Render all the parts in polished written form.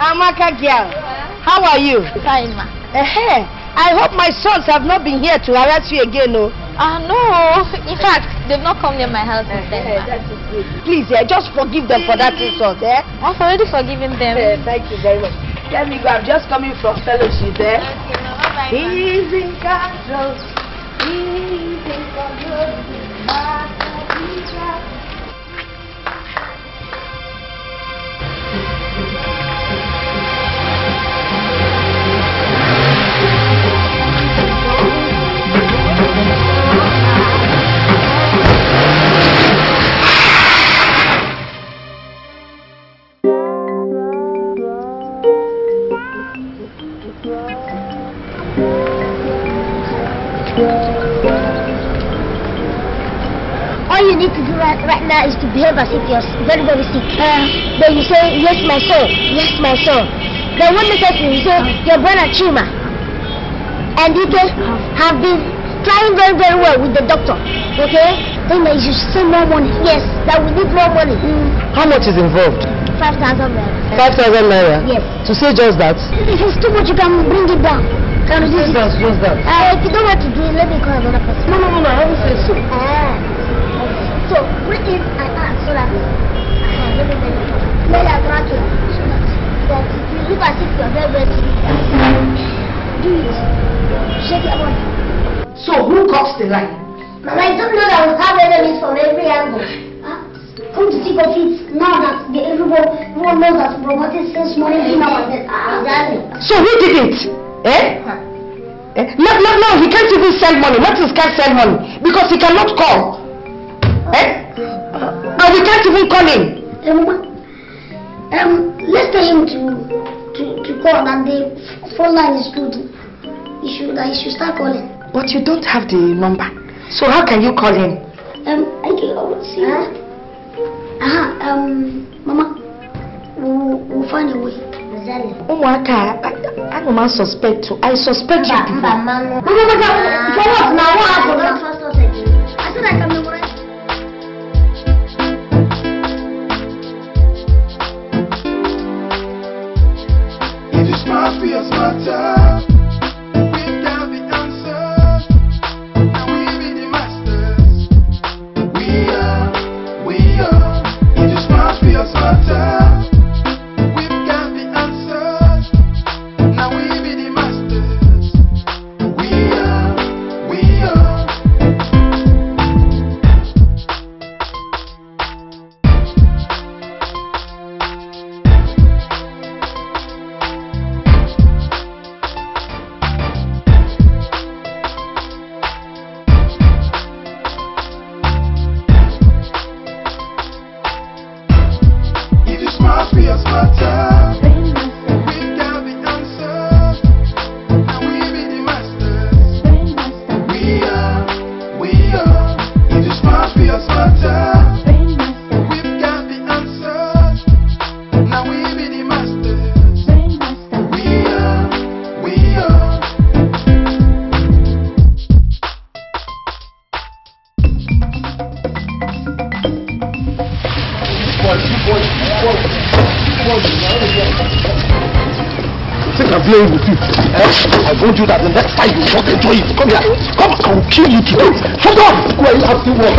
Amaka girl, how are you? Fine, ma. I hope my sons have not been here to harass you again, no? No. In fact, they've not come near my house since then, ma. Please, just forgive them for that insult, eh? I've already forgiven them. Thank you very much. Let me go. I'm just coming from fellowship, eh? Okay, ma. Bye-bye, ma. He's in control. He's in control. All you need to do right now is to behave as if you're very, very sick. Then you say, yes, my soul, yes, my soul. Then when they get you, you say, your brother Chima and Ike have been trying very, very well with the doctor, okay? Then they should send more money. Yes, that we need more money. How much is involved? 5,000 naira. 5,000 naira? Yes. To say just that? If it's too much, you can bring it down. Can you do that? Just that? If you don't want to do it, let me call another person. No, no, no, no, I haven't said so. So, what if I ask so that let me try to so that you look as if you are very, very sick. Do it. Shake your body. So, who crossed the line? Mama, I don't know that we have enemies from every angle. Come to think of it, now that everyone knows that robotics since morning, now and then. Exactly. So, who did it? No, he can't even send money. What is can't send money? Because he cannot call. And we can't even call him. Let's tell him to call that the phone line is good. He should start calling. But you don't have the number. So how can you call him? I can see. Mama, we'll find a way. I suspect you people. No, it is my fears, my time. Don't do that the next time you walk into it. Come here. Come, I will kill you today. Shut up! Where you have to walk.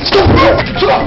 Shut up!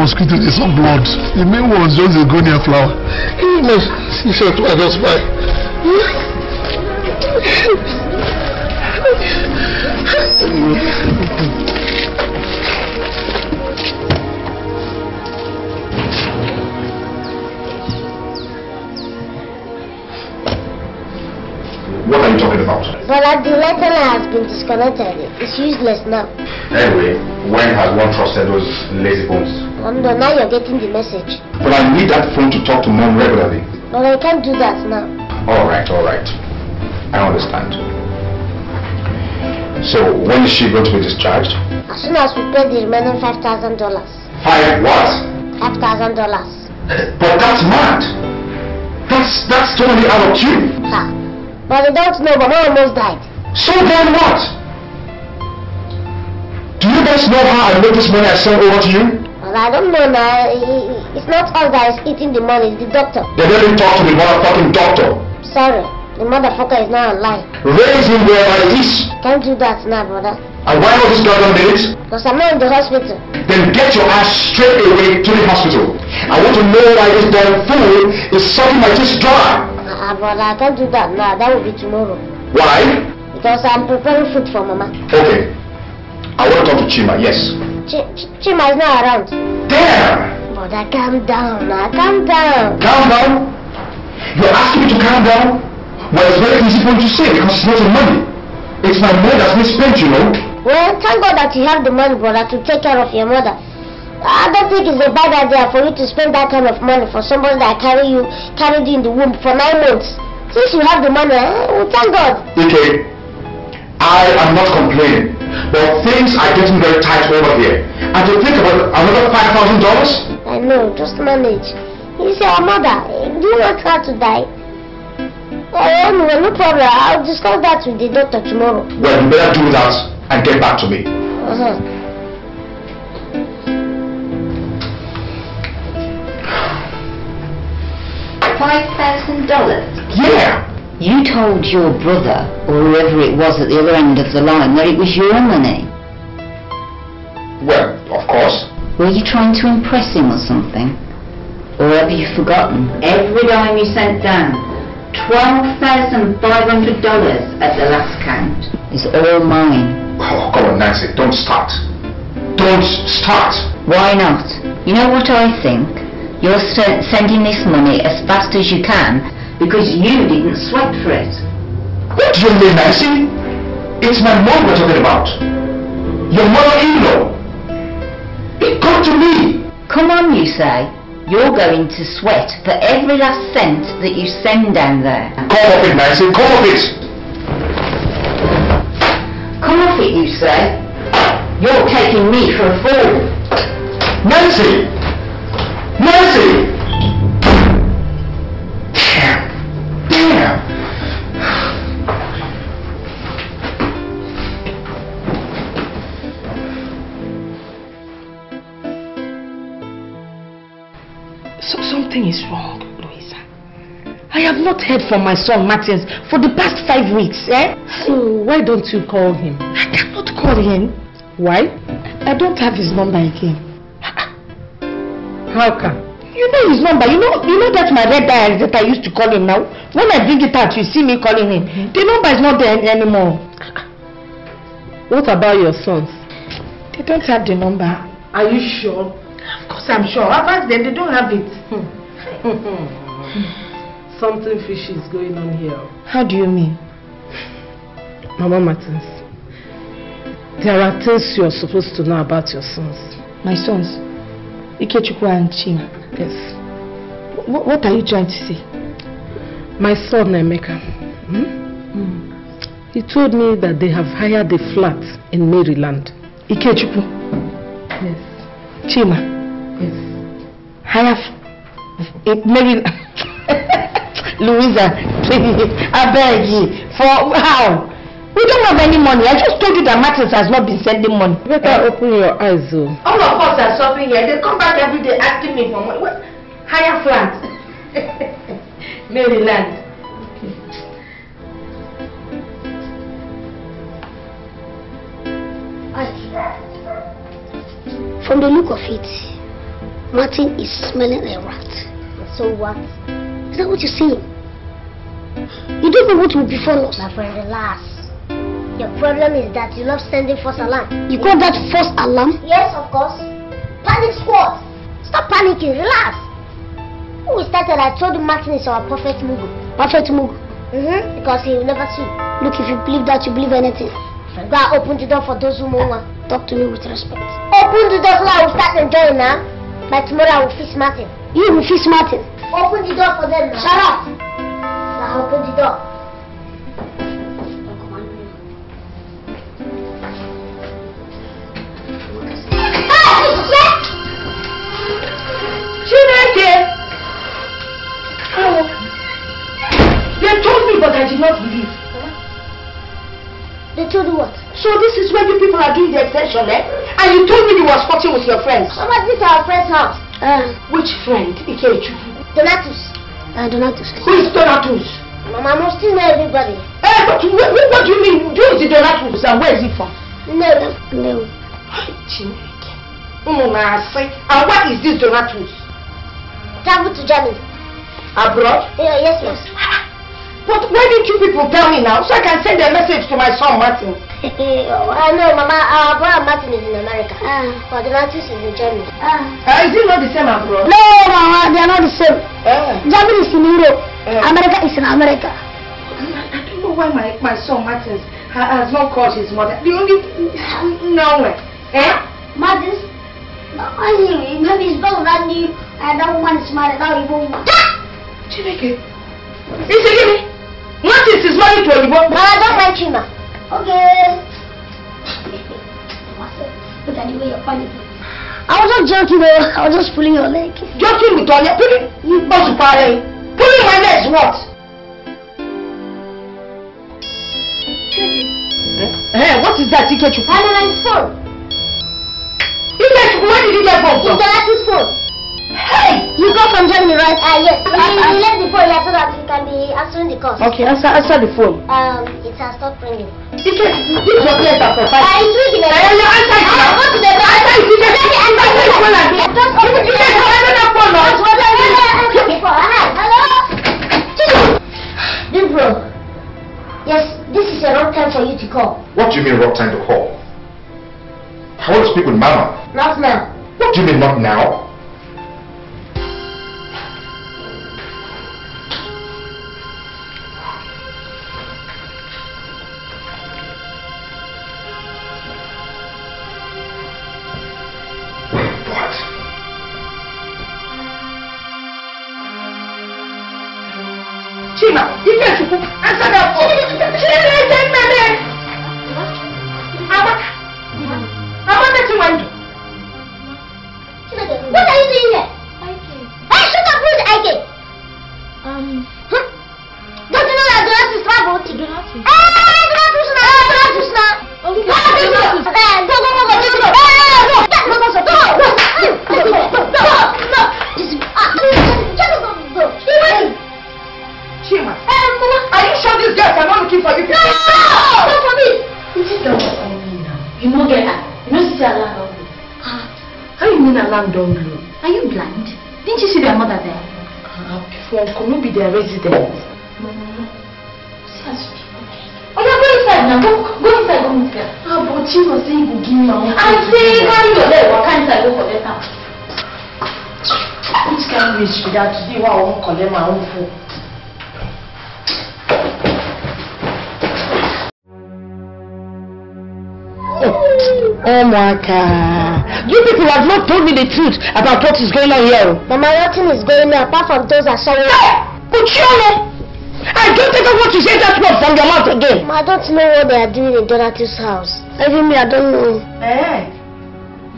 Mosquito is some blood. The main one's just a gonia flower. He must see shot to adult spy. What are you talking about? Well, the antenna has been disconnected. It's useless now. Anyway, when has one trusted those lazy bones? Now you're getting the message. But I need that phone to talk to mom regularly. But I can't do that now. All right. I understand. So, when is she going to be discharged? As soon as we pay the remaining $5,000. Five what? $5,000. But that's mad. That's totally out of tune. Ha. But we don't know, but mom almost died. So then what? Do you guys know how I made this money I sent over to you? I don't know now. It's not us that is eating the money, it's the doctor. They let him talk to the motherfucking doctor. Sorry, the motherfucker is now online. Raise him where I is. Can't do that now, brother. And why not this goddamn minute? Because I'm not in the hospital. Then get your ass straight away to the hospital. I want to know why this damn fool is sucking my tits dry. Brother, I can't do that now. That will be tomorrow. Why? Because I'm preparing food for Mama. Okay. I want to talk to Chima, yes. Chima is not around. Damn! Brother, calm down now, calm down. Calm down? You're asking me to calm down? Well, it's very easy for you to say because it's not your money. It's my money that's misspent, you know. Well, thank God that you have the money, brother, to take care of your mother. I don't think it's a bad idea for you to spend that kind of money for somebody that carried you in the womb for 9 months. Since you have the money, well, thank God. Okay. I am not complaining. But things are getting very tight over here. And to think about another $5,000? I know, just manage. He's your mother. Do you want her to die? Anyway, no problem. I'll discuss that with the doctor tomorrow. Well, you better do that and get back to me. $5,000? Yeah! You told your brother, or whoever it was at the other end of the line, that it was your money. Well, of course. Were you trying to impress him or something? Or have you forgotten? Every dime you sent down, $12,500 at the last count, is all mine. Oh, come on, Nancy, don't start. Don't start! Why not? You know what I think? You're sending this money as fast as you can, because you didn't sweat for it. What do you mean, Nancy? It's my mom we're talking about. Your mother-in-law. It come to me. Come on, you say. You're going to sweat for every last cent that you send down there. Come off it, Nancy. Come off it. Come off it, you say. You're taking me for a fool. Nancy! Nancy! Yeah. not heard from my son Martins for the past 5 weeks, eh? So why don't you call him? I cannot call him. Why? I don't have his number again. How come? You know his number. You know that my red diary that I used to call him now? When I bring it out, you see me calling him. The number is not there anymore. What about your sons? They don't have the number. Are you sure? Of course I'm sure. I've asked them. They don't have it. Something fishy is going on here. How do you mean? Mama Martins, there are things you're supposed to know about your sons. My sons? Ikechukwu and Chima. Yes. What are you trying to say? My son Emeka. He told me that they have hired a flat in Maryland. Ikechukwu? Yes. Chima? Yes. Maryland. Louisa, please, I beg you. For how? We don't have any money. I just told you that Martins has not been sending money. Better open your eyes, though. All of us are shopping here. They come back every day asking me for money. What? Higher flat. Maryland. From the look of it, Martin is smelling a rat. So what? Is that what you're saying? You don't know what will befall us. My friend, relax. Your problem is that you love sending false alarm. You call that false alarm? Yes, of course. Panic squad. Stop panicking. Relax. When we started, I told Martin is our perfect Mugu. Perfect Mugu? Because he will never sleep. Look, if you believe that, you believe anything. Go and open the door for those who don't want. Talk to me with respect. Open the door so I will start enjoying now. By tomorrow I will fix Martin. You will fix Martin. Open the door for them now. Shut up. Now open the door. Oh. They told me, but I did not believe. Huh? They told you what? So this is where you people are doing the extension, eh? And you told me you were sporting with your friends. How about this our friend's house? Which friend? Ikechukwu. Donatus. Donatus. Who is Donatus? Mama, I must still know everybody. Hey, but what do you mean? Who is the Donatus and where is he from? No. Chineke. And what is this Donatus? Travel to Germany. Abroad? Yes. But why didn't you people tell me now so I can send a message to my son Martin? No, Mama, our brother Martin is in America. But Donatus is in Germany. Is it not the same abroad? No, Mama, they are not the same. Germany is in Europe. America is in America. I don't know why my son Martin has not called his mother. The only... nowhere. Martins? Maybe it's better than you. I don't want to smile at all. Chineke. Isegini. Martins is married to Olibo. No, I don't like Chima. Okay. Look at the way you're panicking. I was not joking, though. I was just pulling your leg. Joking with Olia? Pulling? You must party. Pulling my legs, what? Hey, what is that ticket you put? I'm on his phone. Where did you get phone from? It's Donatus' phone. Hey! You go from Germany, right? Yes. You left the phone here so that you can be answering the calls. Okay, answer the phone. It has stopped ringing. This your place after 5. It's ringing. Answer it now. Go to the door. Answer it. Hello? Yes, this is a wrong time for you to call. What do you mean wrong time to call? I want to speak with Mama. Not now. What do you mean not now? Chima, this girl cannot looking for you. No! Not for me! You just don't know what I mean now. You know get her. You know see her land on blue. How you mean her land on blue? Are you blind? Didn't you see their mother there? Before I could not be their resident. No. See her speak. Oh yeah, go inside now. Go inside. Go inside. Ah, but she was saying you give me your own. I say, carry your leg. Walk inside. Go for that house. Which kind of wish that today I won't call them my own phone? Oh my God. You people have not told me the truth about what is going on here. Mama, nothing is going on apart from those that shall. Hey! Uchione! I don't think I want to say that word from your mouth again. Mama, I don't know what they are doing in Donatus' house. Even me, I don't know. Hey!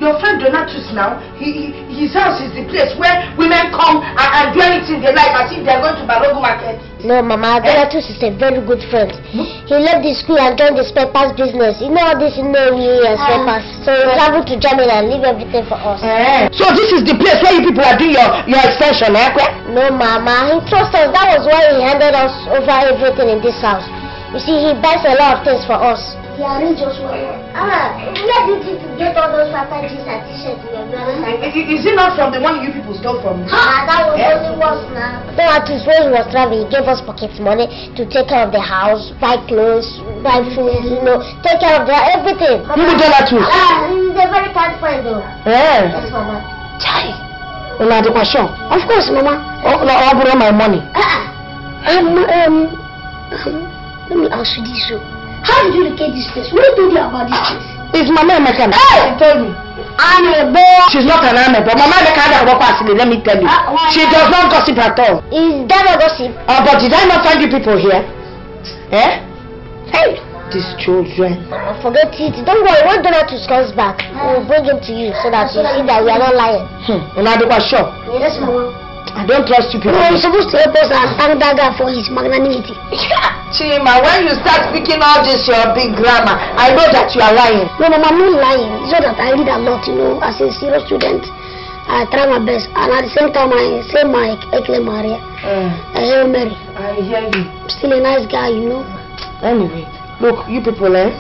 Your friend Donatus now, his house is the place where women come and do anything they like as if they are going to Balogu market. No, Mama, Donatus is a very good friend. He left the school and joined the spare-pass business. You know all this in the New Year's spare-pass. So he traveled to Germany and leave everything for us. So this is the place where you people are doing your extension, eh? No, Mama, he trusts us. That was why he handed us over everything in this house. You see, he buys a lot of things for us. Yeah, I mean Joshua. Where did you get all those strategies and t-shirts in your brother's hand? Is it not from the one you people stole from me? That was only worse now. No, at least when he was traveling, he gave us pocket money to take care of the house, buy clothes, buy food, you know, take care of everything. You will do that too? He's a very kind friend though. Yeah. Yes, Mama. Chai. Of course, Mama. Oh, no, I'll borrow my money. Let me ask you this. How did you locate this place? What do you do about this place? It's Mama Emeka. Hey! Tell me. Amebo. She's not an Amebo. Mama Emeka had a work accident, let me tell you. She does not gossip at all. Is that a gossip? Oh, but did I not find you people here? Eh? Hey! These children. Forget it. Don't worry. When Donatus comes back, we'll bring him to you so that you see that we are not lying. And I do not sure. Yes, Mama. I don't trust you people. No, you're supposed to help us and thank that guy for his magnanimity. Chima, when you start speaking all this, your big grammar, I know that you are lying. No, Mama, I'm not lying. It's not that I read a lot, you know. As a serious student, I try my best. And at the same time, I say my Ekle Maria. Hail Mary. I hear you. I'm still a nice guy, you know. Anyway, look, you people, I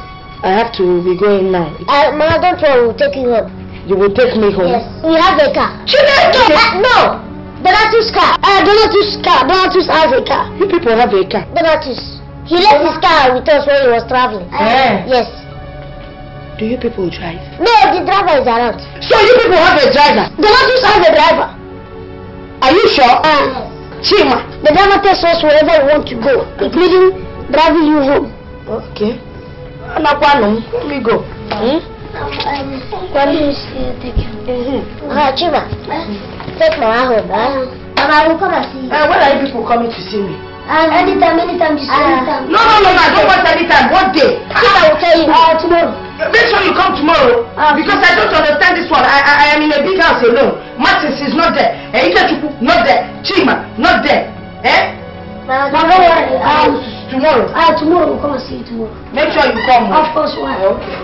have to be going now. Mama, don't worry. We'll take you home. You will take me home? Yes. We have a car. Chima, no! Donatus' car. Donatus' car. Donatus has a car. You people have a car. Donatus. He left his car with us when he was traveling. Yes. Do you people drive? No, the driver is around. So you people have a driver? Donatus has a driver. Are you sure? Yes. Chima. The driver takes us wherever we want to go, including driving you home. Okay. Let me go. What do you say? Thank you. Chima. Take Mama home, Mama, I will come and see you. When are you people coming to see me? Anytime, just anytime. No, I don't want anytime. What day? I will tell you. Tomorrow. Make sure you come tomorrow. Because I don't understand this one. I am in a big house alone. Martins is not there. Ikechukwu not there. Chima not there. Mama, tomorrow. Tomorrow we'll come and see you tomorrow. Make sure you come. Of course, why? Okay.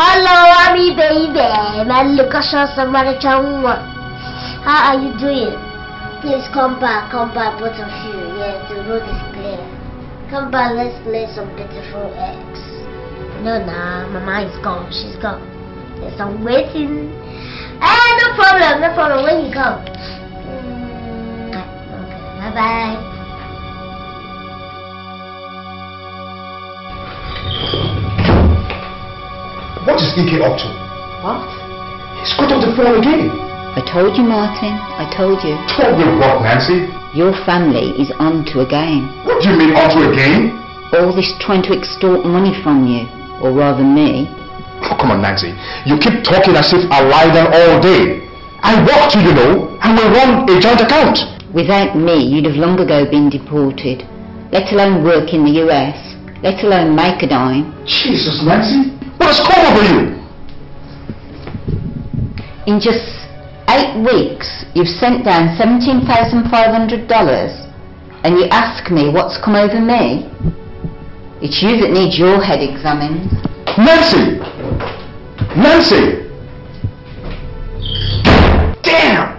Hello, Ami baby, my Lucasian Samaritan woman. How are you doing? Please come back, both of you. Yes, the road is clear. Come back, let's play some beautiful eggs. No, Mama is gone. She's gone. Yes, I'm waiting. No problem. When you come. Okay, bye. What is Ike up to? What? He's got on the phone again. I told you, Martin. I told you. Told me what, Nancy? Your family is on to a game. What do you mean, on to a game? All this trying to extort money from you, or rather me. Oh, come on, Nancy. You keep talking as if I lie there all day. I work to, you know, and we run a joint account. Without me, you'd have long ago been deported, let alone work in the US, let alone make a dime. Jesus, Nancy. What has come over you? In just 8 weeks, you've sent down $17,500 and you ask me what's come over me? It should need your head examined. Nancy! Nancy! Damn!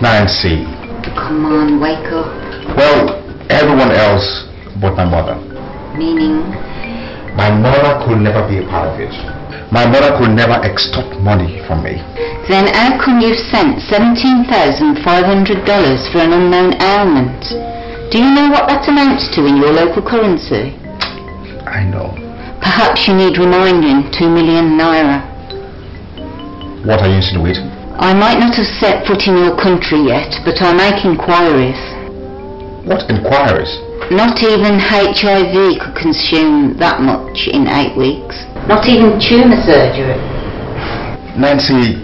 Nancy. Come on, wake up. Well, everyone else but my mother. Meaning? My mother could never be a part of it. My mother could never extort money from me. Then how come you've sent $17,500 for an unknown ailment? Do you know what that amounts to in your local currency? I know. Perhaps you need reminding, 2 million naira. What are you insinuating? I might not have set foot in your country yet, but I make inquiries. What inquiries? Not even HIV could consume that much in 8 weeks. Not even tumour surgery. Nancy...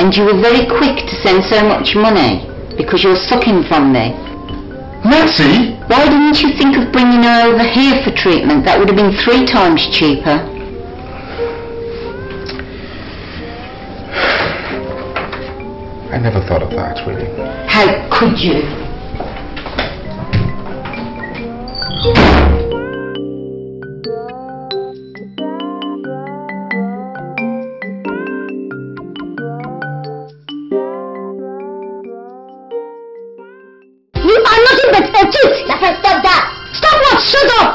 And you were very quick to send so much money, because you're sucking from me. Nancy! Why didn't you think of bringing her over here for treatment? That would have been 3 times cheaper. I never thought of that, really. How could you? You are nothing but a cheat! That's stop that! Stop what? Shut up!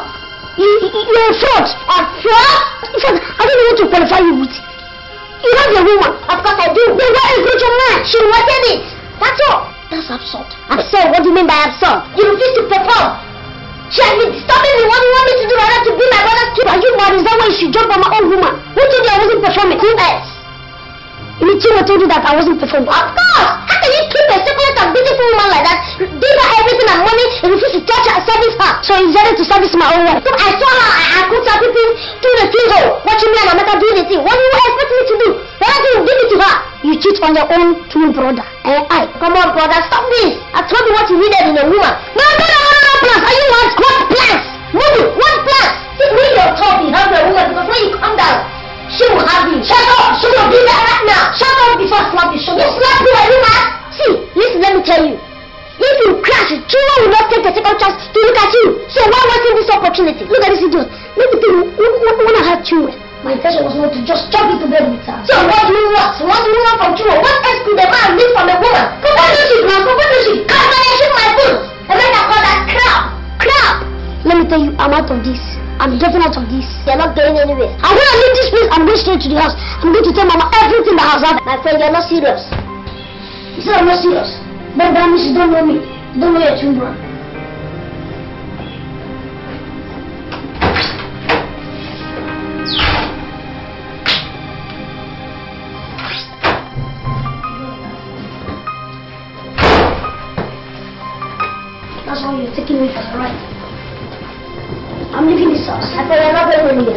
You're a fraud! A fraud? In fact, I don't know what to qualify you with. You have a woman. Of course I do. Then where is Rachel man? She wanted it. That's all. That's absurd. Absurd? What do you mean by absurd? You refuse to perform. She has been stopping me. What do you want me to do rather to be my brother's keeper? Are you mad? Is that why you should jump on my own woman? Who told you I wasn't performing? Who else? Chima told you that I wasn't performing. Of course. How can you keep a secret a beautiful woman like that, give her everything and money, refuse to touch her, service her. So it's ready to service my own wife. I saw her, I cooked her people through the keyhole, watching me and Emeka doing the thing. What do you expect me to do? Why do you give it to her? You cheat on your own twin brother. And I, come on brother, stop this. I told you what you needed in a woman. No, no, no, no, no, plans. Are you want what plans? Move, what plans? See, leave your top behind the woman because when you come down, she will have you. Shut up! She will be there right now. Shut up before I slap you. She will slap you, Irina. See, listen, let me tell you. If you crash, Chima will not take a second chance to look at you. So why wasting this opportunity? Look at this idiot. Let me tell you, when I had children, my intention was not to just chop it to bed with her. So what do you want? What do you want from Chima? What else could a man need from a woman? What does she? Can't shoot my boots. And then I call that crap. Let me tell you, I'm out of this. I'm getting out of this. You're not going anywhere. I'm going to leave this place. I'm going straight to the house. I'm going to tell Mama everything that has happened. My friend, you're not serious. You said I'm not serious. But that means you don't know me. You don't know your children. That's why you're taking me for the ride. I'm leaving this house. I thought we are not going anywhere.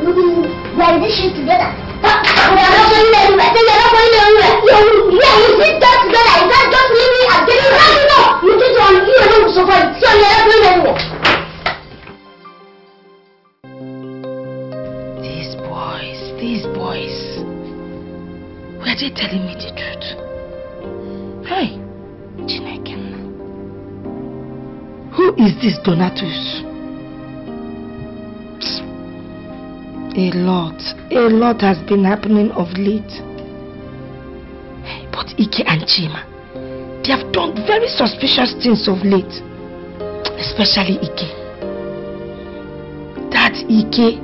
We are in this shit together. We are not going anywhere. I said we are not going anywhere. You sit down together. You can't just leave me and get it right now. You think you are going to survive. So we are not going anywhere. These boys. Were they telling me the truth? Hey, Chineken. Who is this Donatus? A lot has been happening of late. But Ike and Chima, they have done very suspicious things of late. Especially Ike. That Ike,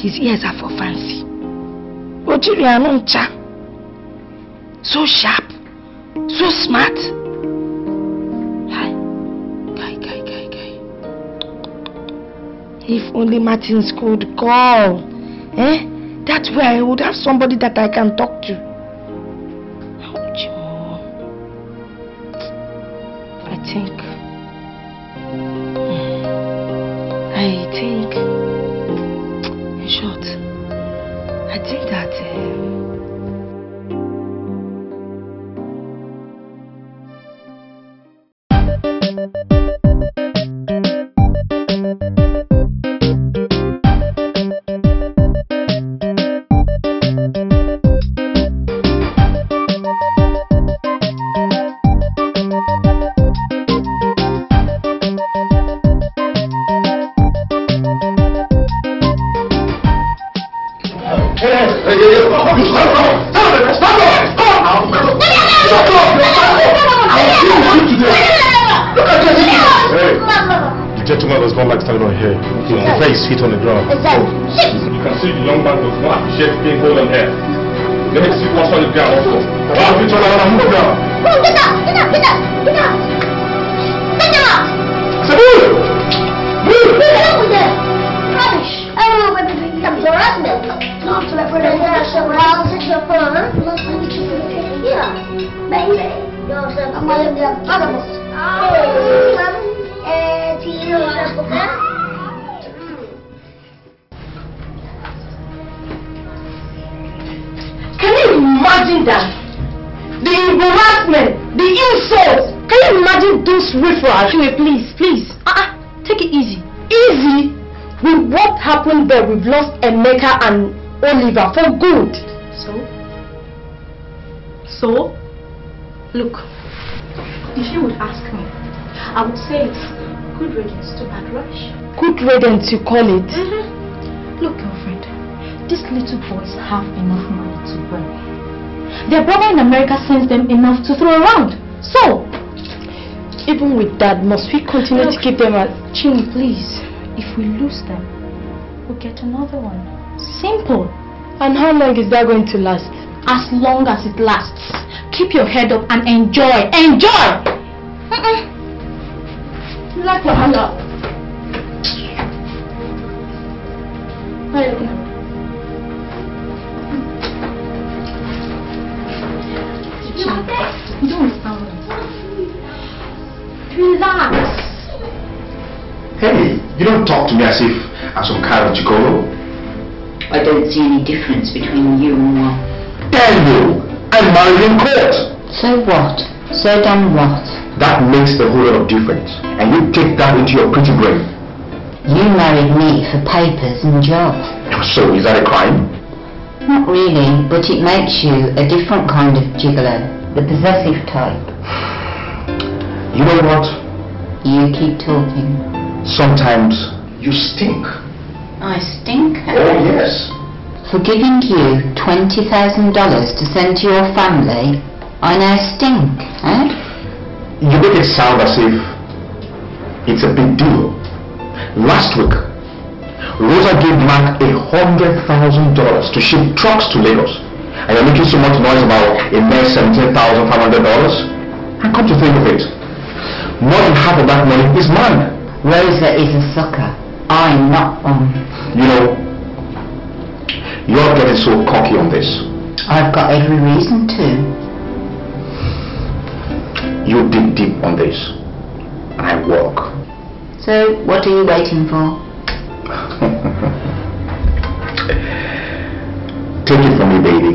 his ears are for fancy. So sharp, so smart. If only Martins could call, that way I would have somebody that I can talk to. I think, in short, I think that feet on the ground. Exactly. So, you can see the young man does not appreciate being cold on air. Let me see what's on the ground also. I'll be trying to move down. No, get up. Get them out. I said, move. Get up with them. Rubbish. I don't know what to do. I'm your husband. Talk to my friend. I'll sit your phone, huh? Yeah. Baby. You know what I'm saying? I'm one of the animals. Please. Take it easy. Easy? With what happened there, we've lost Emeka and Oliver for good. So? Look. If you would ask me, I would say it's good riddance to bad rush. Good riddance, you call it? Look, girlfriend. These little boys have enough money to burn. Their brother in America sends them enough to throw around. So, even with that, must we continue to keep them at... Chim, please. If we lose them, we'll get another one. Simple. And how long is that going to last? As long as it lasts. Keep your head up and enjoy. Enjoy! You like your hand up. Why are you looking at me? Chim, Relax. Hey, you don't talk to me as if I'm some kind of gigolo. I don't see any difference between you and one. Tell you, I'm married in court. So what? So damn what? That makes a whole lot of difference. And you take that into your pretty brain. You married me for papers and jobs. So is that a crime? Not really, but it makes you a different kind of gigolo. The possessive type. You know what? You keep talking. Sometimes you stink. I stink? Oh, yes. For giving you $20,000 to send to your family, I now stink, eh? You make it sound as if it's a big deal. Last week, Rosa gave Mark $100,000 to ship trucks to Lagos. And you're making so much noise about a mere $17,500? And come to think of it, more than half of that money is mine. Rosa is a sucker. I'm not one. You know, you're getting so cocky on this. I've got every reason to. You dig deep on this. And I work. So, what are you waiting for? Take it from me, baby.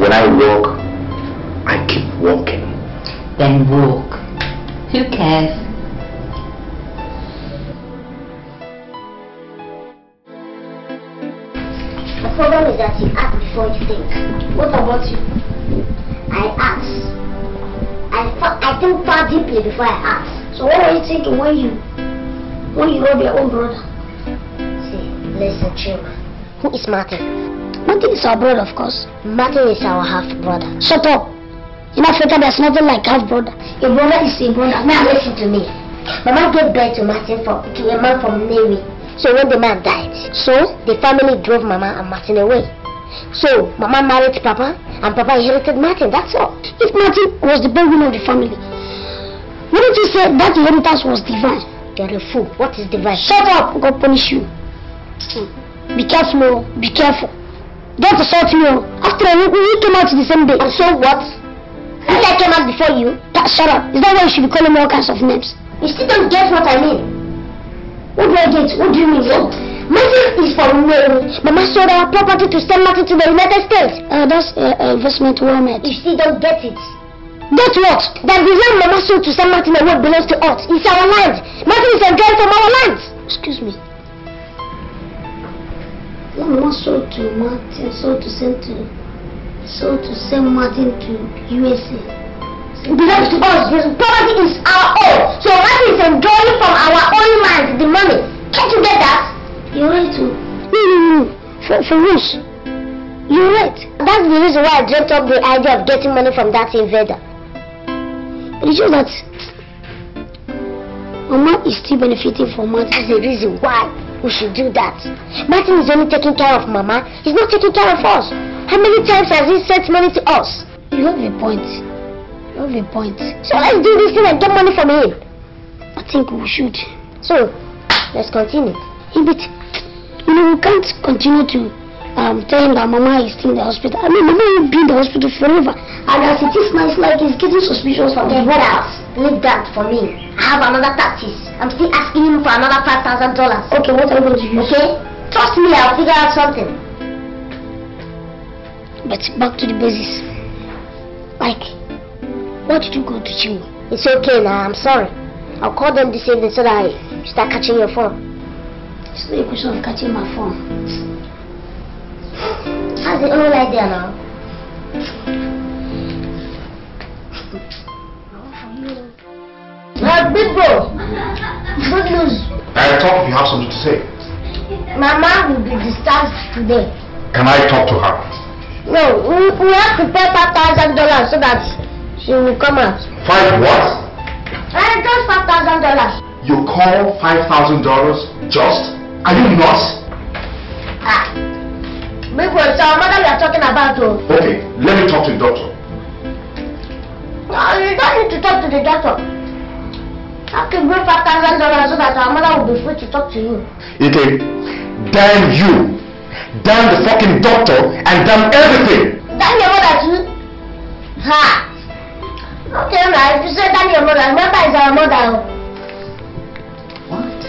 When I walk, I keep walking. Then walk. Who cares? The problem is that you act before you think. What about you? I ask. I think far deeply before I ask. So what are you thinking when you love your own brother? See, listen, Chima. Who is Martin? Martin is our brother, of course. Martin is our half-brother. Shut up! In Africa, there's nothing like half-brother. A brother is a brother. Now listen to me. Mama gave birth to Martin to a man from Neri. So when the man died, so the family drove Mama and Martin away. So Mama married Papa, and Papa inherited Martin. That's all. If Martin was the baby of the family, wouldn't you say that inheritance was divine? You're a fool. What is divine? Shut up! God punish you. Be careful. Be careful. Don't assault me. After all, we came out the same day. And so what? If I came out before you? Shut up. Is that why you should be calling me all kinds of names? You still don't get what I mean. What do I get? What do you mean? What? Martin is from Neri. Mama sold our property to send Martin to the United States. That's investment well made. You still don't get it. Get what? That the land Mama sold to send Martin away belongs to us. It's our land. Martin is enjoying from our land. Excuse me. Mama sold to Martin, sold to send Martin to USA. Belongs to us. Property is our own. So Martin is enjoying from our own land the money. Can't you get that? You're right too. No. For Rush. You're right. That's the reason why I dreamt up the idea of getting money from that invader. But it's just that Mama is still benefiting from Martin. That's the reason why we should do that. Martin is only taking care of Mama. He's not taking care of us. How many times has he sent money to us? You have a point. You have a point. So let's do this thing and get money from him. I think we should. So, let's continue. Yeah, but, you know, we can't continue to tell him that Mama is still in the hospital. I mean, Mama will be in the hospital forever. And as it is now, it's like he's getting suspicious from the brothers. Leave that for me. I have another taxes. I'm still asking him for another $5,000. Okay, what are you going to use? Okay? Trust me, I'll figure out something. But back to the basis. Like, why did you go to Chima? It's okay now, I'm sorry. I'll call them this evening so that I start catching your phone. It's not a question of catching my phone. That's the only idea now. Big bro, good news. I thought you have something to say. Mama will be discharged today. Can I talk to her? No, we have to pay $5,000 so that she will come out. Five what? Just $5,000. You call $5,000 just? Are you nuts? Ah, big bro, it's our mother we are talking about. Okay, let me talk to the doctor. No, you don't need to talk to the doctor. I have to bring $5,000 so that our mother will be free to talk to you. Okay, damn you, damn the fucking doctor, and damn everything. Damn your mother too? Ha! Okay, right. You said that your mother. Remember, is our mother. What?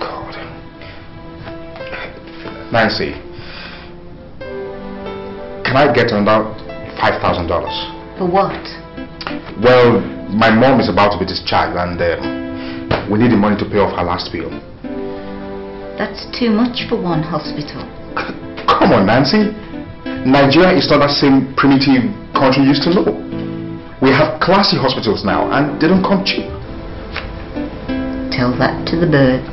God. Nancy, can I get another $5,000? For what? Well, my mom is about to be discharged, and we need the money to pay off her last bill. That's too much for one hospital. Come on, Nancy. Nigeria is not that same primitive country you used to know. We have classy hospitals now, and they don't come cheap. Tell that to the birds.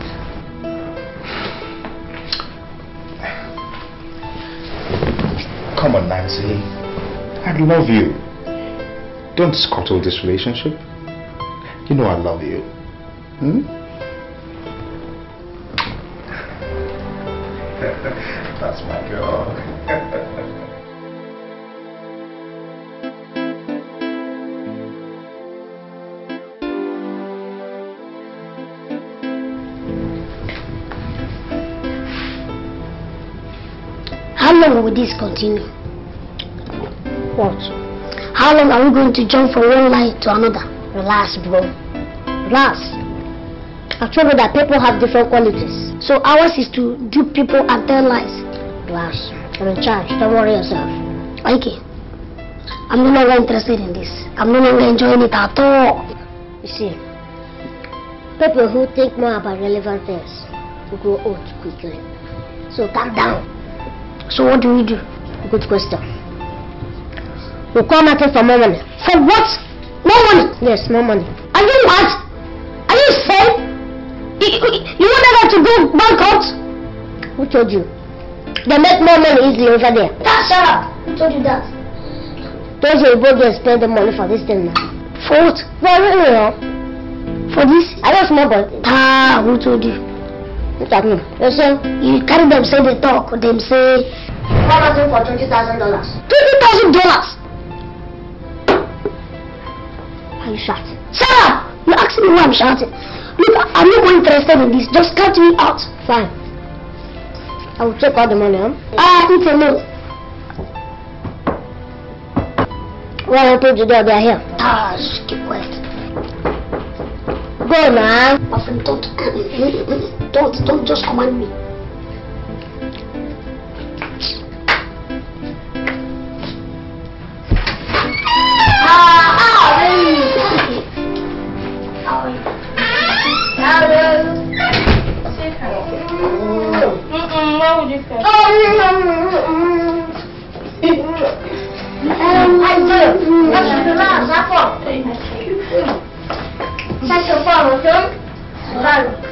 Come on, Nancy. I love you. Don't scuttle this relationship. You know I love you. Hmm? That's my girl. How long will this continue? What? How long are we going to jump from one line to another? Relax, bro. Relax. I told you that people have different qualities. So ours is to dupe people and tell lies. Glass, I'm in charge. Don't worry yourself. Okay. I'm no longer interested in this. I'm no longer enjoying it at all. You see, people who think more about relevant things will grow old quickly. So calm down. So what do we do? Good question. We'll call market for more money. For what? More money? Yes, more money. Are you mad? Are you insane? You wanted us to go bankrupt? Who told you? They make more money easily over there. That's up! Who told you that? Those who go and spend the money for this thing now. For what? For this? I don't know, but... Ah, who told you? Look at me. You carry them, say they talk, them say... One of them for $20,000. $20,000?! Are you shouting? Sarah! You asked me why I'm shouting. Look, I'm not more interested in this. Just cut me out. Fine. I will take all the money, huh? It's a note. Well, I told you they are here. Just keep quiet. Go, man. My friend, don't just command me.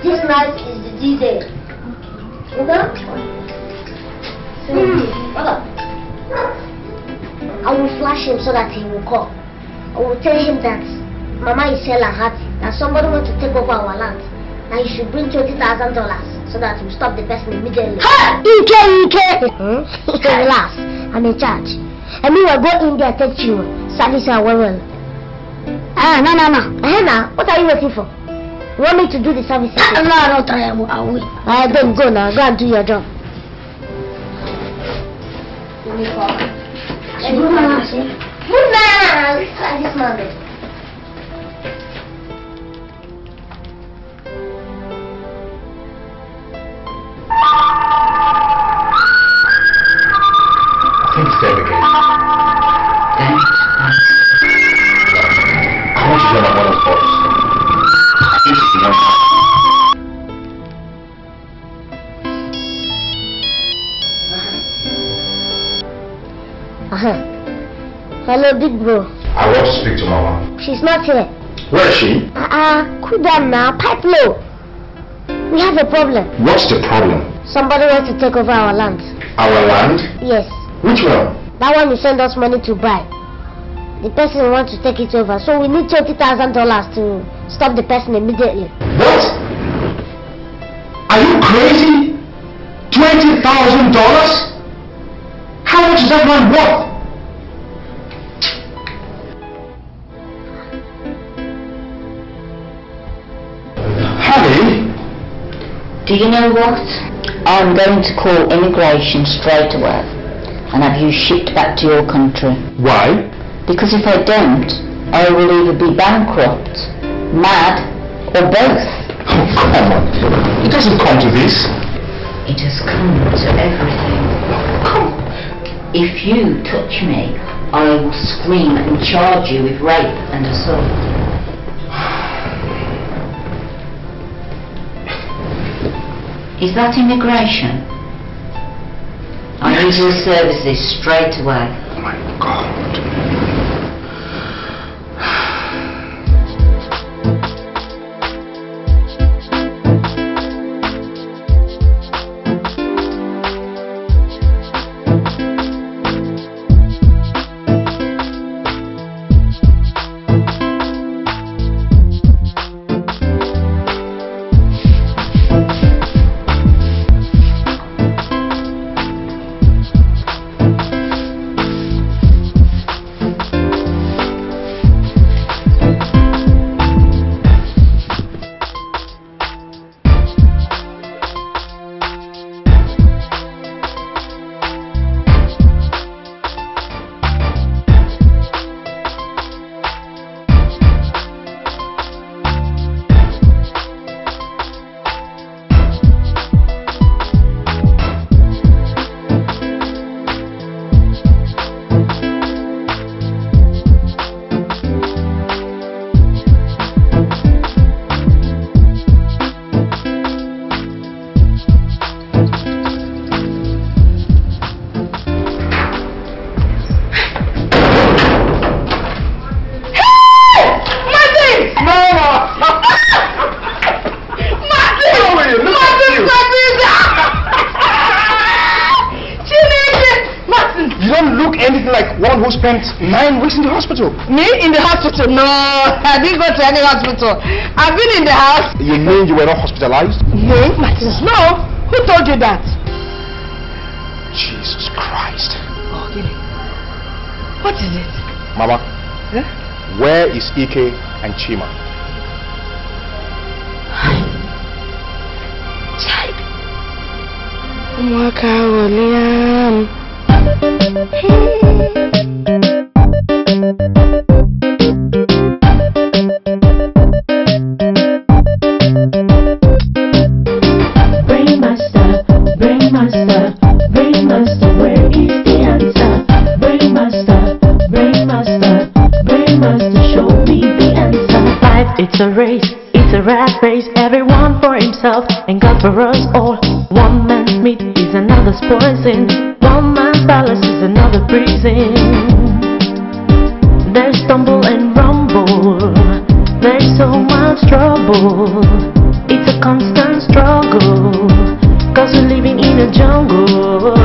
This night is the D-Day. Okay? I will flash him so that he will call. I will tell him that Mama is hell and hearty, that somebody wants to take over our land. Now you should bring $20,000 so that you stop the person immediately. Ha! Relax, I'm in charge. And we will go in there and take you. Service and well. No. What are you waiting for? You want me to do the service? No, I will. I don't go now. Go and do your job. Good night. Good night. I just love it. Please stay again. Thanks. I want you to have one of those. Hello, big bro. I want to speak to Mama. She's not here. Where is she? Cool down now. Pipe low. We have a problem. What's the problem? Somebody wants to take over our land. Our land? Yes. Which one? That one you send us money to buy. The person wants to take it over, so we need $20,000 to stop the person immediately. What? Are you crazy? $20,000? How much is that man worth? Honey? Do you know what? I'm going to call immigration straight away. and have you shipped back to your country. Why? Because if I don't, I will either be bankrupt, mad, or both. Oh, come on. It doesn't come to this. It has come to everything. Come. If you touch me, I will scream and charge you with rape and assault. Is that immigration? I need your services straight away. Oh my God. Spent 9 weeks in the hospital. Me in the hospital? No, I didn't go to any hospital. I've been in the house. You mean you were not hospitalized? No, Martins, no. Who told you that? Jesus Christ. Oh, really? What is it? Mama, huh? Where is Ike and Chima? Child. It's a rat race, everyone for himself and God for us all. One man's meat is another's poison, one man's palace is another prison. There's stumble and rumble, there's so much trouble. It's a constant struggle, cause we're living in a jungle.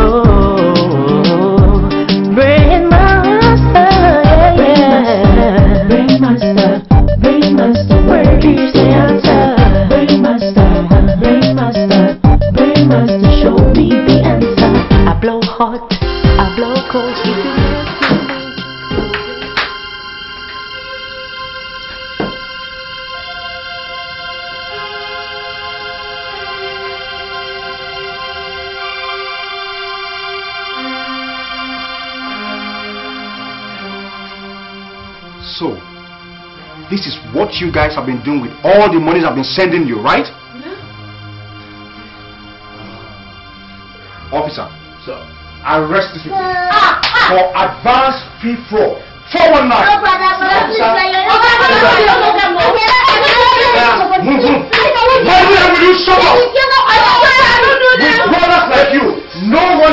Brain master, yeah. Brain master, brain master. So, this is what you guys have been doing with all the monies I've been sending you, right? Yeah. Officer, sir, arrest this people for advance fee fraud. 419. No, brother, no,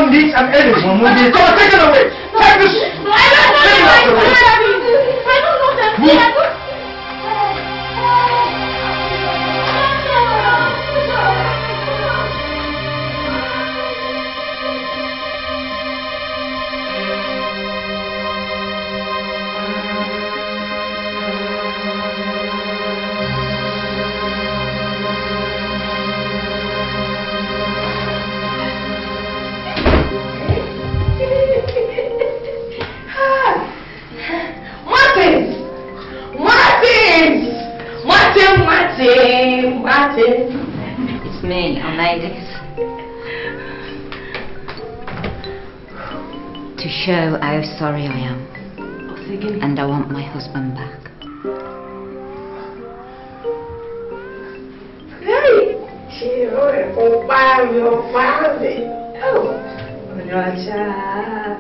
it's me, I'm Ladies. to show how sorry I am. And I want my husband back. Hey! You're a father.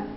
Oh,